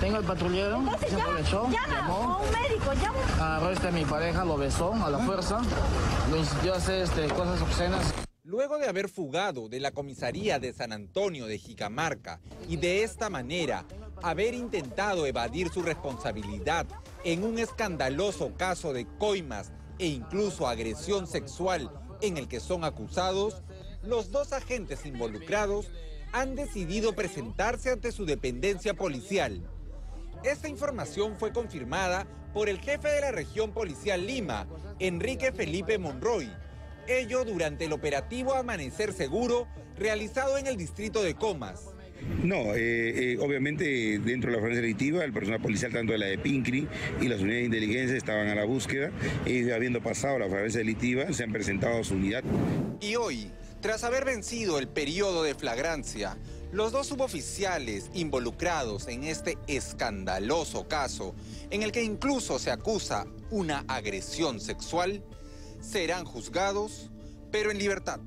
Tengo el patrullero. Entonces, se aprovechó, llamó a un médico, agarró a mi pareja, lo besó a la fuerza, lo incidió a hacer cosas obscenas. Luego de haber fugado de la comisaría de San Antonio de Jicamarca y de esta manera haber intentado evadir su responsabilidad en un escandaloso caso de coimas e incluso agresión sexual en el que son acusados, los dos agentes involucrados han decidido presentarse ante su dependencia policial. Esta información fue confirmada por el jefe de la región policial Lima, Enrique Felipe Monroy. Ello durante el operativo Amanecer Seguro realizado en el distrito de Comas. No, obviamente dentro de la fuerza delictiva el personal policial tanto de la de PINCRI y las unidades de inteligencia estaban a la búsqueda y habiendo pasado la fuerza delictiva se han presentado a su unidad. Y hoy, tras haber vencido el periodo de flagrancia, los dos suboficiales involucrados en este escandaloso caso, en el que incluso se acusa una agresión sexual, serán juzgados, pero en libertad.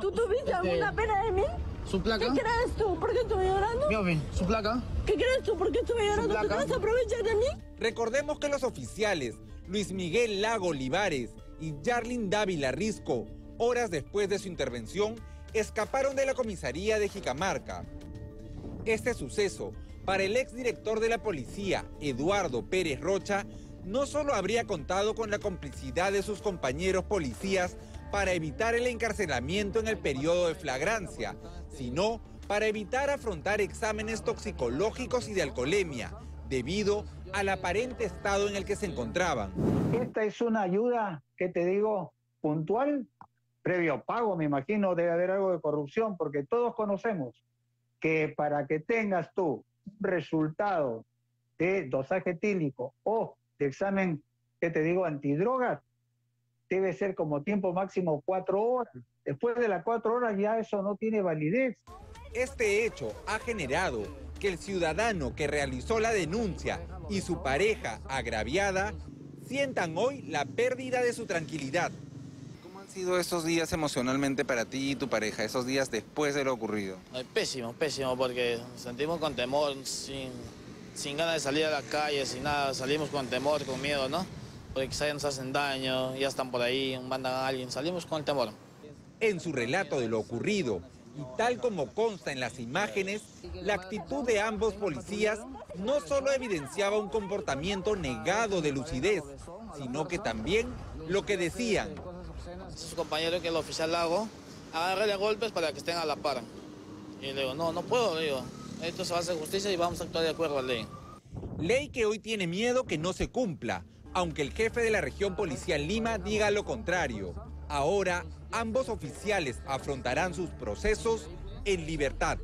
¿Tú tuviste alguna pena de mí? ¿Su placa? ¿Qué crees tú? ¿Por qué estuve llorando? ¿Su placa? ¿Qué crees tú? ¿Por qué estuve llorando? ¿Tú te vas a aprovechar de mí? Recordemos que los oficiales Luis Miguel Lago Olivares y Jarlin Dávila Risco, horas después de su intervención, escaparon de la comisaría de Jicamarca. Este suceso, para el exdirector de la policía, Eduardo Pérez Rocha, no solo habría contado con la complicidad de sus compañeros policías para evitar el encarcelamiento en el periodo de flagrancia, sino para evitar afrontar exámenes toxicológicos y de alcoholemia, debido al aparente estado en el que se encontraban. Esta es una ayuda, que te digo, puntual, previo pago, me imagino, debe haber algo de corrupción, porque todos conocemos que para que tengas tú resultado de dosaje etílico o de examen, que te digo, antidrogas, debe ser como tiempo máximo 4 horas. Después de las 4 horas ya eso no tiene validez. Este hecho ha generado que el ciudadano que realizó la denuncia y su pareja agraviada sientan hoy la pérdida de su tranquilidad. ¿Cómo han sido esos días emocionalmente para ti y tu pareja, esos días después de lo ocurrido? Pésimo, pésimo, porque sentimos con temor, sin ganas de salir a la calle, sin nada, salimos con temor, con miedo, ¿no? Porque quizá nos hacen daño, ya están por ahí, mandan a alguien, salimos con el temor. En su relato de lo ocurrido, y tal como consta en las imágenes, la actitud de ambos policías no solo evidenciaba un comportamiento negado de lucidez, sino que también lo que decían. Sus compañeros, que el oficial Lago, agárrele golpes para que estén a la par. Y le digo, no, no puedo, le digo. Esto se va a hacer justicia y vamos a actuar de acuerdo a la ley. Ley que hoy tiene miedo que no se cumpla, aunque el jefe de la región policial Lima diga lo contrario. Ahora, ambos oficiales afrontarán sus procesos en libertad.